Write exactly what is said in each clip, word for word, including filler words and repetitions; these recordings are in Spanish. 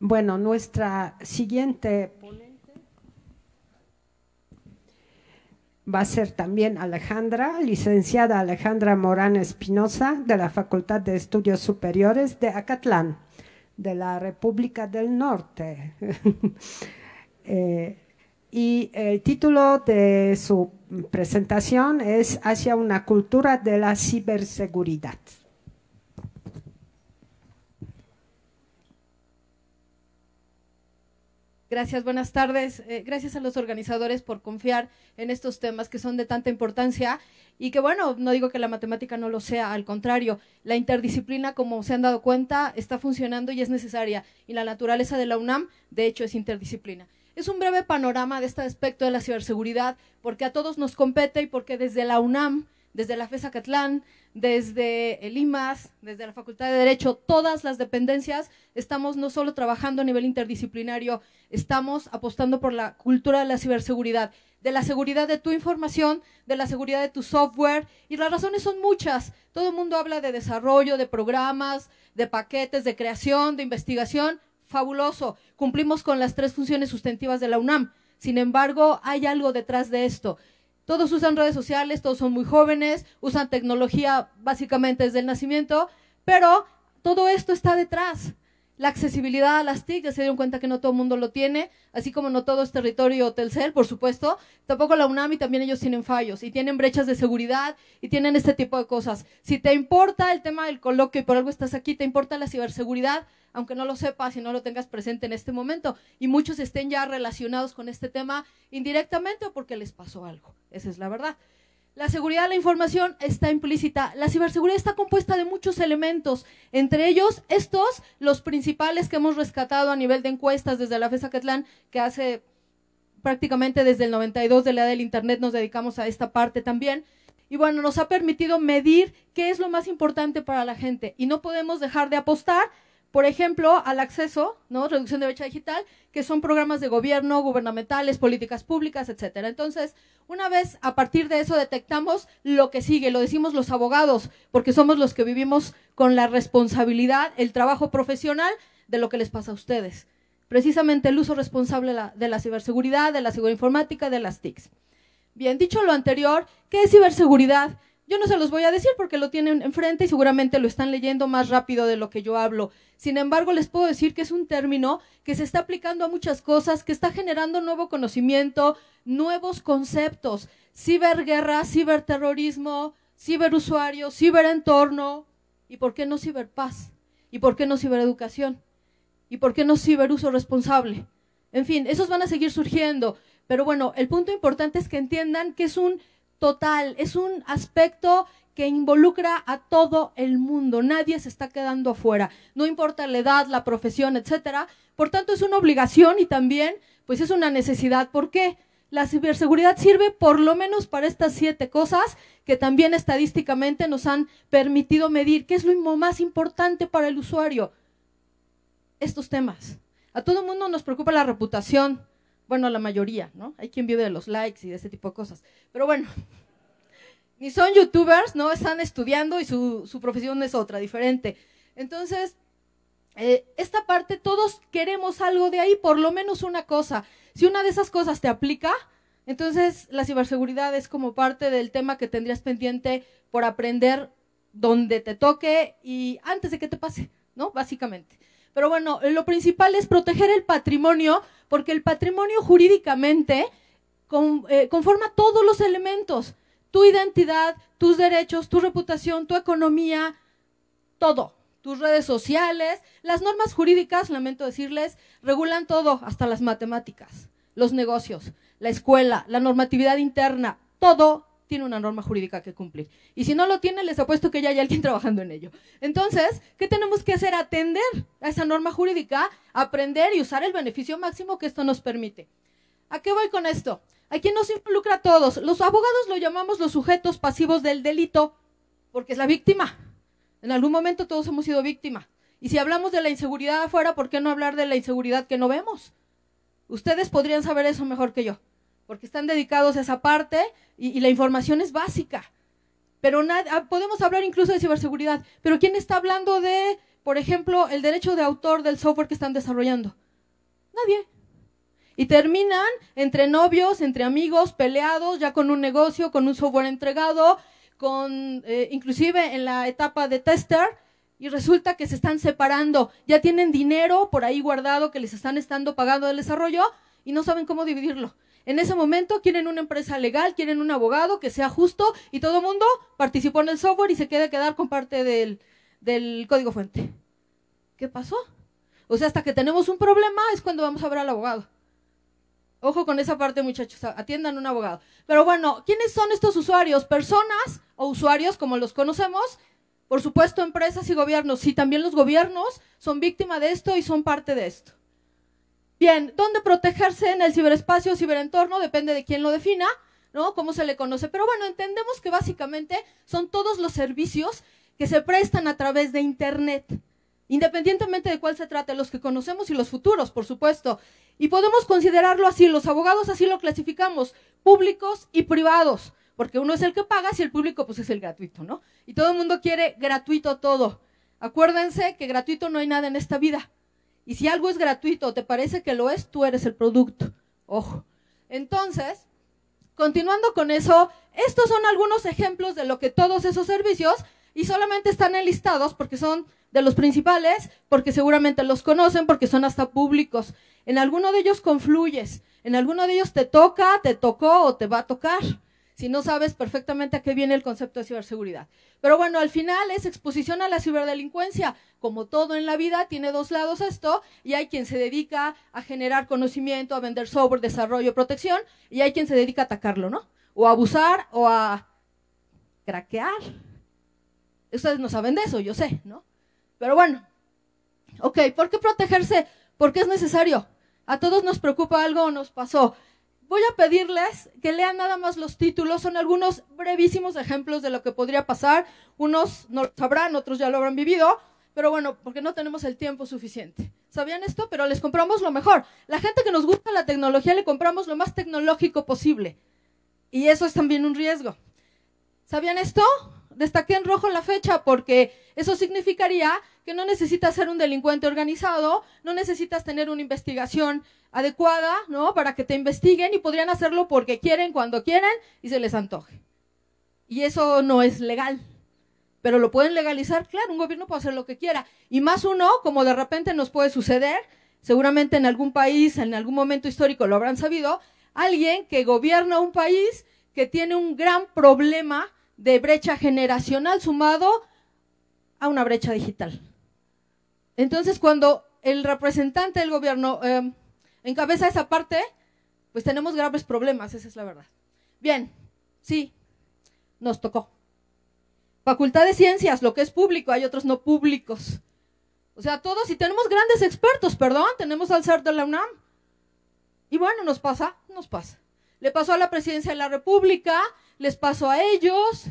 Bueno, nuestra siguiente ponente va a ser también Alejandra, licenciada Alejandra Morán Espinosa, de la Facultad de Estudios Superiores de Acatlán, de la República del Norte. eh, y el título de su presentación es Hacia una cultura de la ciberseguridad. Gracias, buenas tardes. Eh, gracias a los organizadores por confiar en estos temas que son de tanta importancia y que, bueno, no digo que la matemática no lo sea, al contrario, la interdisciplina, como se han dado cuenta, está funcionando y es necesaria, y la naturaleza de la UNAM, de hecho, es interdisciplina. Es un breve panorama de este aspecto de la ciberseguridad, porque a todos nos compete y porque desde la UNAM, desde la FES Acatlán, desde el IMAS, desde la Facultad de Derecho, todas las dependencias, estamos no solo trabajando a nivel interdisciplinario, estamos apostando por la cultura de la ciberseguridad, de la seguridad de tu información, de la seguridad de tu software, y las razones son muchas. Todo el mundo habla de desarrollo, de programas, de paquetes, de creación, de investigación. Fabuloso, cumplimos con las tres funciones sustantivas de la UNAM. Sin embargo, hay algo detrás de esto. Todos usan redes sociales, todos son muy jóvenes, usan tecnología básicamente desde el nacimiento, pero todo esto está detrás. La accesibilidad a las T I C, ya se dieron cuenta que no todo el mundo lo tiene, así como no todo es territorio Telcel, por supuesto, tampoco la UNAM, y también ellos tienen fallos, y tienen brechas de seguridad, y tienen este tipo de cosas. Si te importa el tema del coloquio y por algo estás aquí, te importa la ciberseguridad, aunque no lo sepas y no lo tengas presente en este momento, y muchos estén ya relacionados con este tema indirectamente o porque les pasó algo, esa es la verdad. La seguridad de la información está implícita, la ciberseguridad está compuesta de muchos elementos, entre ellos estos, los principales que hemos rescatado a nivel de encuestas desde la FES Acatlán, que hace prácticamente desde el noventa y dos de la edad del Internet nos dedicamos a esta parte también. Y bueno, nos ha permitido medir qué es lo más importante para la gente, y no podemos dejar de apostar, por ejemplo, al acceso, ¿no? Reducción de brecha digital, que son programas de gobierno, gubernamentales, políticas públicas, etcétera. Entonces, una vez a partir de eso detectamos lo que sigue, lo decimos los abogados, porque somos los que vivimos con la responsabilidad, el trabajo profesional de lo que les pasa a ustedes. Precisamente el uso responsable de la ciberseguridad, de la seguridad informática, de las T I Cs. Bien, dicho lo anterior, ¿qué es ciberseguridad? Yo no se los voy a decir porque lo tienen enfrente y seguramente lo están leyendo más rápido de lo que yo hablo. Sin embargo, les puedo decir que es un término que se está aplicando a muchas cosas, que está generando nuevo conocimiento, nuevos conceptos. Ciberguerra, ciberterrorismo, ciberusuario, ciberentorno. ¿Y por qué no ciberpaz? ¿Y por qué no cibereducación? ¿Y por qué no ciberuso responsable? En fin, esos van a seguir surgiendo. Pero bueno, el punto importante es que entiendan que es un total, es un aspecto que involucra a todo el mundo, nadie se está quedando afuera, no importa la edad, la profesión, etcétera. Por tanto, es una obligación y también pues es una necesidad. ¿Por qué? La ciberseguridad sirve por lo menos para estas siete cosas que también estadísticamente nos han permitido medir qué es lo más importante para el usuario. Estos temas. A todo el mundo nos preocupa la reputación. Bueno, la mayoría, ¿no? Hay quien vive de los likes y de ese tipo de cosas. Pero bueno, ni son youtubers, ¿no? Están estudiando y su, su profesión es otra, diferente. Entonces, eh, esta parte todos queremos algo de ahí, por lo menos una cosa. Si una de esas cosas te aplica, entonces la ciberseguridad es como parte del tema que tendrías pendiente por aprender donde te toque y antes de que te pase, ¿no? Básicamente. Pero bueno, lo principal es proteger el patrimonio, porque el patrimonio jurídicamente con, eh, conforma todos los elementos, tu identidad, tus derechos, tu reputación, tu economía, todo, tus redes sociales. Las normas jurídicas, lamento decirles, regulan todo, hasta las matemáticas, los negocios, la escuela, la normatividad interna, todo tiene una norma jurídica que cumplir. Y si no lo tiene, les apuesto que ya hay alguien trabajando en ello. Entonces, ¿qué tenemos que hacer? Atender a esa norma jurídica, aprender y usar el beneficio máximo que esto nos permite. ¿A qué voy con esto? Aquí nos involucra a todos. Los abogados lo llamamos los sujetos pasivos del delito, porque es la víctima. En algún momento todos hemos sido víctimas. Y si hablamos de la inseguridad afuera, ¿por qué no hablar de la inseguridad que no vemos? Ustedes podrían saber eso mejor que yo, porque están dedicados a esa parte y, y la información es básica. Pero podemos hablar incluso de ciberseguridad, pero ¿quién está hablando de, por ejemplo, el derecho de autor del software que están desarrollando? Nadie. Y terminan entre novios, entre amigos, peleados, ya con un negocio, con un software entregado, con eh, inclusive en la etapa de tester, y resulta que se están separando. Ya tienen dinero por ahí guardado que les están estando pagando del desarrollo y no saben cómo dividirlo. En ese momento quieren una empresa legal, quieren un abogado que sea justo y todo el mundo participó en el software y se quiere quedar con parte del, del código fuente. ¿Qué pasó? O sea, hasta que tenemos un problema es cuando vamos a ver al abogado. Ojo con esa parte, muchachos, atiendan a un abogado. Pero bueno, ¿quiénes son estos usuarios? Personas o usuarios como los conocemos, por supuesto empresas y gobiernos. Sí, también los gobiernos son víctima de esto y son parte de esto. Bien, ¿dónde protegerse en el ciberespacio o ciberentorno? Depende de quién lo defina, ¿no? Cómo se le conoce. Pero bueno, entendemos que básicamente son todos los servicios que se prestan a través de Internet, independientemente de cuál se trate, los que conocemos y los futuros, por supuesto. Y podemos considerarlo así, los abogados así lo clasificamos, públicos y privados, porque uno es el que paga y el público pues es el gratuito, ¿no? Y todo el mundo quiere gratuito todo. Acuérdense que gratuito no hay nada en esta vida. Y si algo es gratuito, te parece que lo es, tú eres el producto. Ojo. Entonces, continuando con eso, estos son algunos ejemplos de lo que todos esos servicios, y solamente están enlistados porque son de los principales, porque seguramente los conocen, porque son hasta públicos. En alguno de ellos confluyes, en alguno de ellos te toca, te tocó o te va a tocar, si no sabes perfectamente a qué viene el concepto de ciberseguridad. Pero bueno, al final es exposición a la ciberdelincuencia. Como todo en la vida, tiene dos lados esto, y hay quien se dedica a generar conocimiento, a vender software, desarrollo, protección, y hay quien se dedica a atacarlo, ¿no? O a abusar, o a craquear. Ustedes no saben de eso, yo sé, ¿no? Pero bueno, ok, ¿por qué protegerse? Porque es necesario. A todos nos preocupa algo o nos pasó. Voy a pedirles que lean nada más los títulos, son algunos brevísimos ejemplos de lo que podría pasar, unos no lo sabrán, otros ya lo habrán vivido, pero bueno, porque no tenemos el tiempo suficiente. ¿Sabían esto? Pero les compramos lo mejor. La gente que nos gusta la tecnología le compramos lo más tecnológico posible, y eso es también un riesgo. ¿Sabían esto? Destaqué en rojo la fecha porque eso significaría que no necesitas ser un delincuente organizado, no necesitas tener una investigación adecuada, ¿no? Para que te investiguen, y podrían hacerlo porque quieren, cuando quieren y se les antoje. Y eso no es legal, pero lo pueden legalizar, claro, un gobierno puede hacer lo que quiera. Y más uno, como de repente nos puede suceder, seguramente en algún país, en algún momento histórico lo habrán sabido, alguien que gobierna un país que tiene un gran problema de brecha generacional sumado a una brecha digital. Entonces, cuando el representante del gobierno eh, encabeza esa parte, pues tenemos graves problemas, esa es la verdad. Bien, sí, nos tocó. Facultad de Ciencias, lo que es público, hay otros no públicos. O sea, todos, y tenemos grandes expertos, perdón, tenemos al CERT de la UNAM. Y bueno, nos pasa, nos pasa. Le pasó a la Presidencia de la República, les pasó a ellos,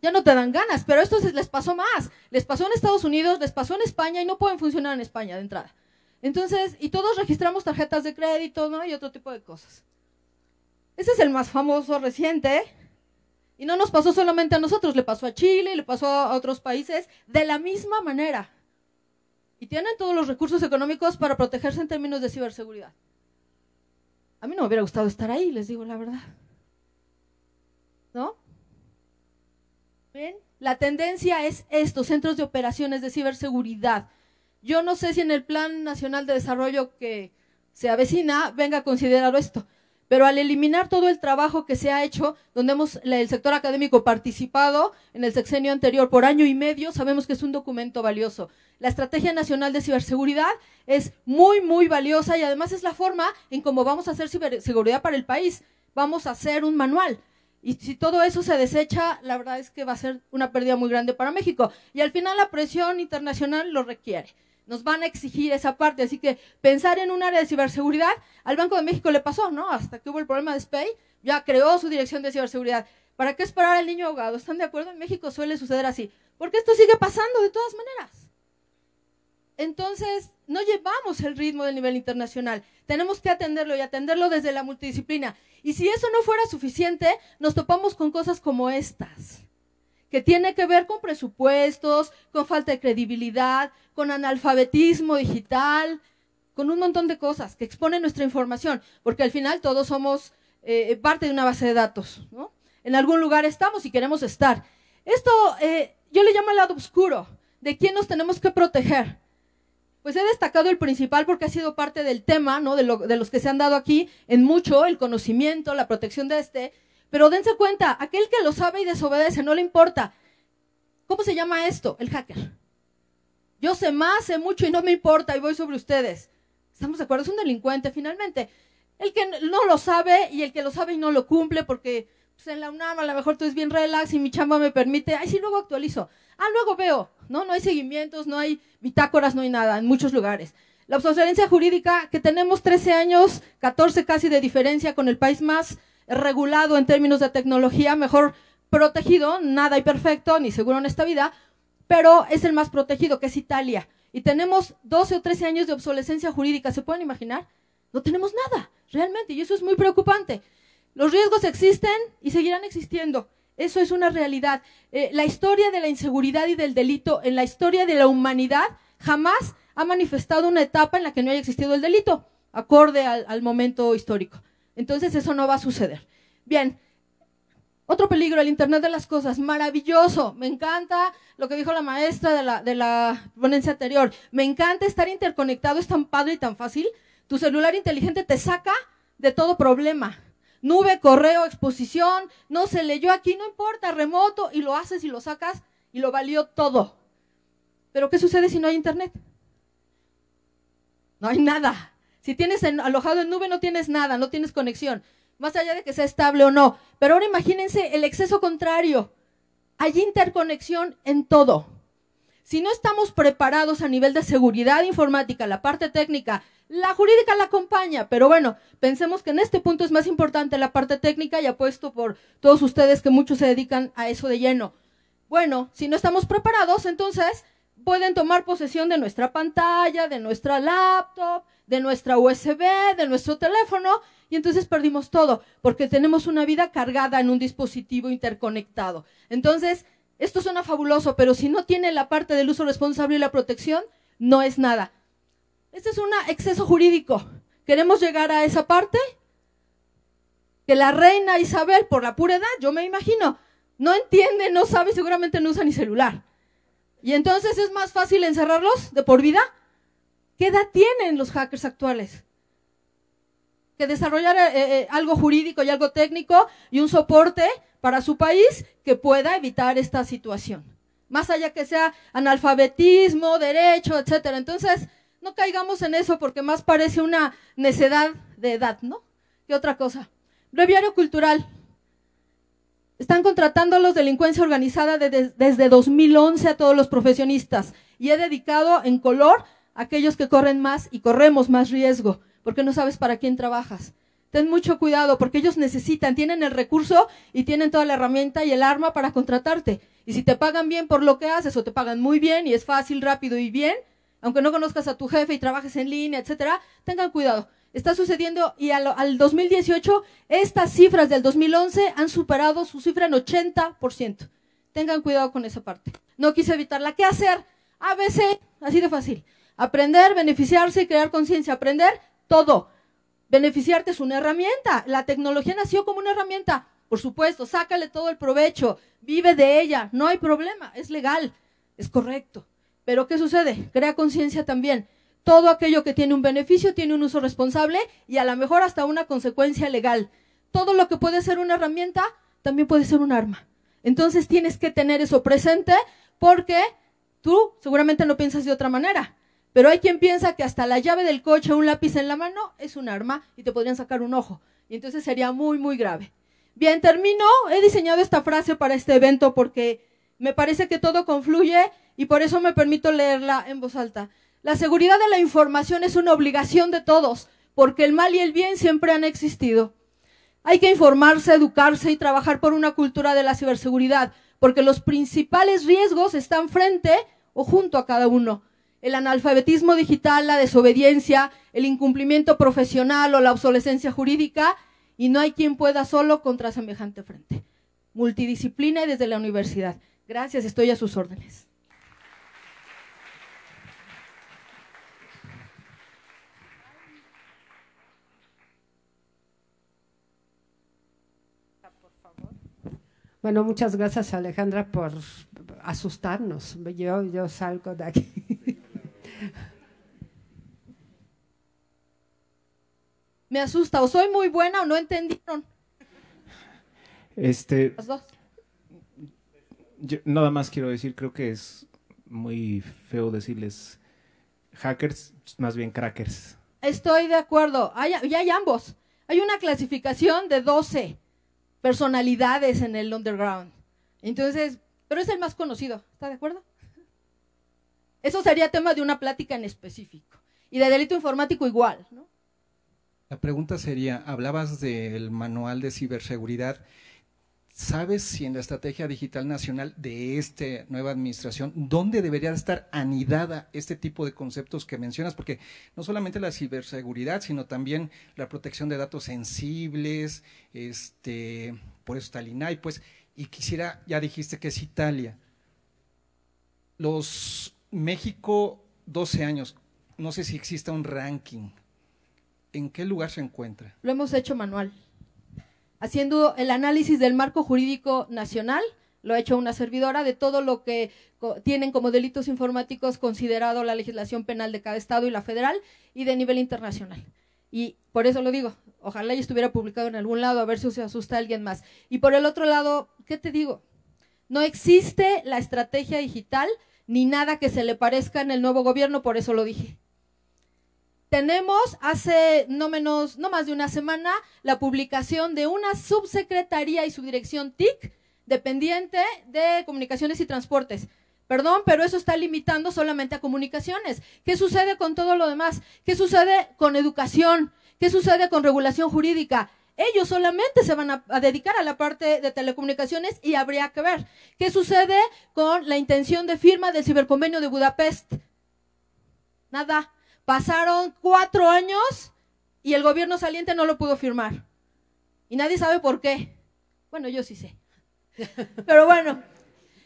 ya no te dan ganas, pero esto les pasó más. Les pasó en Estados Unidos, les pasó en España, y no pueden funcionar en España de entrada. Entonces, y todos registramos tarjetas de crédito, ¿no? Y otro tipo de cosas. Ese es el más famoso reciente, y no nos pasó solamente a nosotros, le pasó a Chile, le pasó a otros países de la misma manera. Y tienen todos los recursos económicos para protegerse en términos de ciberseguridad. A mí no me hubiera gustado estar ahí, les digo la verdad. ¿No? ¿Ven? La tendencia es esto, centros de operaciones de ciberseguridad. Yo no sé si en el Plan Nacional de Desarrollo que se avecina venga a considerar esto, pero al eliminar todo el trabajo que se ha hecho, donde hemos el sector académico participado en el sexenio anterior por año y medio, sabemos que es un documento valioso. La Estrategia Nacional de Ciberseguridad es muy, muy valiosa, y además es la forma en cómo vamos a hacer ciberseguridad para el país. Vamos a hacer un manual. Y si todo eso se desecha, la verdad es que va a ser una pérdida muy grande para México. Y al final la presión internacional lo requiere. Nos van a exigir esa parte, así que pensar en un área de ciberseguridad, al Banco de México le pasó, ¿no? Hasta que hubo el problema de SPEI, ya creó su dirección de ciberseguridad. ¿Para qué esperar al niño ahogado? ¿Están de acuerdo? En México suele suceder así, porque esto sigue pasando de todas maneras. entonces no llevamos el ritmo del nivel internacional. Tenemos que atenderlo y atenderlo desde la multidisciplina. Y si eso no fuera suficiente, nos topamos con cosas como estas, que tiene que ver con presupuestos, con falta de credibilidad, con analfabetismo digital, con un montón de cosas que exponen nuestra información, porque al final todos somos eh, parte de una base de datos, ¿no? En algún lugar estamos y queremos estar. Esto eh, yo le llamo el lado oscuro, de quién nos tenemos que proteger. Pues he destacado el principal porque ha sido parte del tema, ¿no? de, lo, de los que se han dado aquí en mucho, el conocimiento, la protección de este. Pero dense cuenta, aquel que lo sabe y desobedece, no le importa. ¿Cómo se llama esto? El hacker. Yo sé más, sé mucho y no me importa y voy sobre ustedes. ¿Estamos de acuerdo? Es un delincuente finalmente. El que no lo sabe y el que lo sabe y no lo cumple porque pues, en la UNAM a lo mejor tú es bien relax y mi chamba me permite. Ay, sí, luego actualizo. Ah, luego veo. No, no hay seguimientos, no hay bitácoras, no hay nada en muchos lugares. La obsolescencia jurídica, que tenemos trece años, catorce casi de diferencia con el país más regulado en términos de tecnología, mejor protegido, nada y perfecto, ni seguro en esta vida, pero es el más protegido, que es Italia. Y tenemos doce o trece años de obsolescencia jurídica, ¿se pueden imaginar? No tenemos nada, realmente, y eso es muy preocupante. Los riesgos existen y seguirán existiendo, eso es una realidad. Eh, la historia de la inseguridad y del delito en la historia de la humanidad jamás ha manifestado una etapa en la que no haya existido el delito, acorde al, al momento histórico. Entonces eso no va a suceder. Bien, otro peligro, el Internet de las cosas, maravilloso, me encanta lo que dijo la maestra de la, de la ponencia anterior, me encanta estar interconectado, es tan padre y tan fácil, tu celular inteligente te saca de todo problema, nube, correo, exposición, no se leyó aquí, no importa, remoto, y lo haces y lo sacas y lo valió todo. Pero ¿qué sucede si no hay Internet? No hay nada. Si tienes en, alojado en nube no tienes nada, no tienes conexión, más allá de que sea estable o no. Pero ahora imagínense el exceso contrario, hay interconexión en todo. Si no estamos preparados a nivel de seguridad informática, la parte técnica, la jurídica la acompaña, pero bueno, pensemos que en este punto es más importante la parte técnica y apuesto por todos ustedes que muchos se dedican a eso de lleno. Bueno, si no estamos preparados, entonces pueden tomar posesión de nuestra pantalla, de nuestra laptop, de nuestra U S B, de nuestro teléfono, y entonces perdimos todo, porque tenemos una vida cargada en un dispositivo interconectado. Entonces, esto suena fabuloso, pero si no tiene la parte del uso responsable y la protección, no es nada. Este es un exceso jurídico. ¿Queremos llegar a esa parte? Que la reina Isabel, por la pura edad, yo me imagino, no entiende, no sabe, seguramente no usa ni celular. Y entonces es más fácil encerrarlos de por vida. ¿Qué edad tienen los hackers actuales? Que desarrollar eh, eh, algo jurídico y algo técnico y un soporte para su país que pueda evitar esta situación. Más allá que sea analfabetismo, derecho, etcétera. Entonces, no caigamos en eso porque más parece una necedad de edad, ¿no? ¿Qué otra cosa? Breviario cultural. Están contratando a los delincuencia organizada de, de, desde dos mil once a todos los profesionistas y he dedicado en color a aquellos que corren más y corremos más riesgo porque no sabes para quién trabajas. Ten mucho cuidado porque ellos necesitan, tienen el recurso y tienen toda la herramienta y el arma para contratarte. Y si te pagan bien por lo que haces o te pagan muy bien y es fácil, rápido y bien, aunque no conozcas a tu jefe y trabajes en línea, etcétera, tengan cuidado. Está sucediendo y al, al dos mil dieciocho estas cifras del dos mil once han superado su cifra en ochenta por ciento. Tengan cuidado con esa parte. No quise evitarla. ¿Qué hacer? A B C, así de fácil. Aprender, beneficiarse y crear conciencia. Aprender todo. Beneficiarte es una herramienta. La tecnología nació como una herramienta. Por supuesto, sácale todo el provecho. Vive de ella. No hay problema. Es legal. Es correcto. Pero ¿qué sucede? Crea conciencia también. Todo aquello que tiene un beneficio tiene un uso responsable y a lo mejor hasta una consecuencia legal. Todo lo que puede ser una herramienta también puede ser un arma. Entonces tienes que tener eso presente porque tú seguramente no piensas de otra manera. Pero hay quien piensa que hasta la llave del coche o un lápiz en la mano es un arma y te podrían sacar un ojo. Y entonces sería muy, muy grave. Bien, termino. He diseñado esta frase para este evento porque me parece que todo confluye y por eso me permito leerla en voz alta. La seguridad de la información es una obligación de todos, porque el mal y el bien siempre han existido. Hay que informarse, educarse y trabajar por una cultura de la ciberseguridad, porque los principales riesgos están frente o junto a cada uno. el analfabetismo digital, la desobediencia, el incumplimiento profesional o la obsolescencia jurídica, y no hay quien pueda solo contra semejante frente. Multidisciplina y desde la universidad. Gracias, estoy a sus órdenes. Bueno, muchas gracias, Alejandra, por asustarnos. Yo, yo salgo de aquí. Me asusta, o soy muy buena o no entendieron. Este, Los dos. Yo nada más quiero decir, creo que es muy feo decirles hackers, más bien crackers. Estoy de acuerdo, hay, ya hay ambos. Hay una clasificación de doce personalidades en el underground. Entonces, pero es el más conocido, ¿está de acuerdo? Eso sería tema de una plática en específico. Y de delito informático igual, ¿no? La pregunta sería, hablabas del manual de ciberseguridad. ¿Sabes si en la estrategia digital nacional de esta nueva administración, dónde debería estar anidada este tipo de conceptos que mencionas? Porque no solamente la ciberseguridad, sino también la protección de datos sensibles, este, por eso está el INAI, pues, y quisiera, ya dijiste que es Italia. Los México, doce años, no sé si exista un ranking. ¿En qué lugar se encuentra? Lo hemos hecho manual. Haciendo el análisis del marco jurídico nacional, lo ha hecho una servidora, de todo lo que tienen como delitos informáticos considerado la legislación penal de cada estado y la federal, y de nivel internacional. Y por eso lo digo, ojalá ya estuviera publicado en algún lado, a ver si se asusta alguien más. Y por el otro lado, ¿qué te digo? No existe la estrategia digital ni nada que se le parezca en el nuevo gobierno, por eso lo dije. Tenemos hace no menos, no más de una semana, la publicación de una subsecretaría y subdirección T I C dependiente de Comunicaciones y Transportes. Perdón, pero eso está limitando solamente a comunicaciones. ¿Qué sucede con todo lo demás? ¿Qué sucede con educación? ¿Qué sucede con regulación jurídica? Ellos solamente se van a, a dedicar a la parte de telecomunicaciones y habría que ver qué sucede con la intención de firma del ciberconvenio de Budapest. Nada. Pasaron cuatro años y el gobierno saliente no lo pudo firmar. Y nadie sabe por qué. Bueno, yo sí sé. Pero bueno,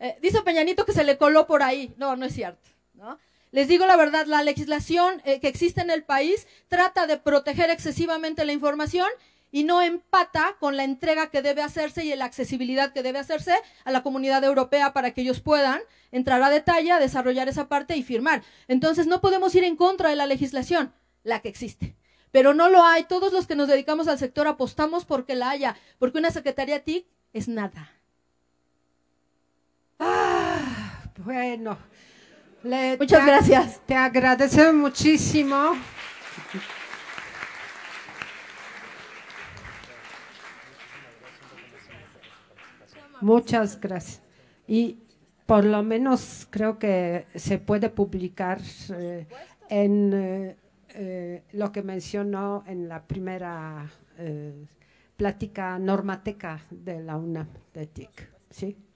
eh, dice Peñanito que se le coló por ahí. No, no es cierto, ¿no? Les digo la verdad, la legislación eh, que existe en el país trata de proteger excesivamente la información y no empata con la entrega que debe hacerse y la accesibilidad que debe hacerse a la comunidad europea para que ellos puedan entrar a detalle, a desarrollar esa parte y firmar. Entonces no podemos ir en contra de la legislación, la que existe, pero no lo hay. Todos los que nos dedicamos al sector apostamos porque la haya, porque una secretaría T I C es nada. Ah, bueno, le muchas te gracias. Te agradecemos muchísimo. Muchas gracias. Y por lo menos creo que se puede publicar eh, en eh, eh, lo que mencionó en la primera eh, plática normateca de la UNAM de T I C, ¿sí?